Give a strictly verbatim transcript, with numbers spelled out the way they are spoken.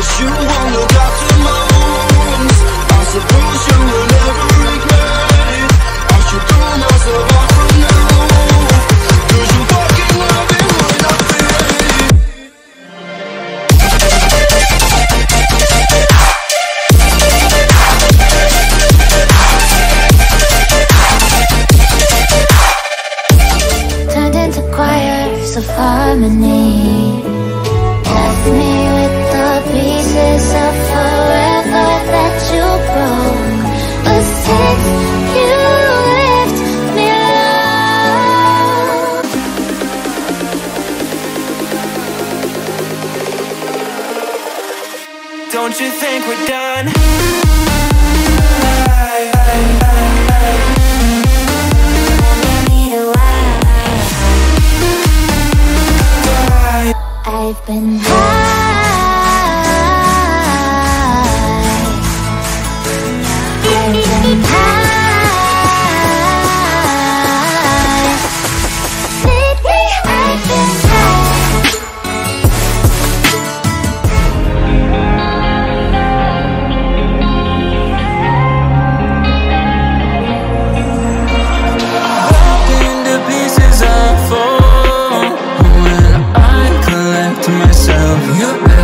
wish you won't look after my wounds. I suppose you will never regret it. I should call myself out from now on, 'cause you fucking love me when I feel it. Turned into choirs of harmony, left me with the pieces of forever that you broke. But since you left me alone, don't you think we're done? I've been high, I've been high, lately I've been high. Broken into pieces I fall. Myself, you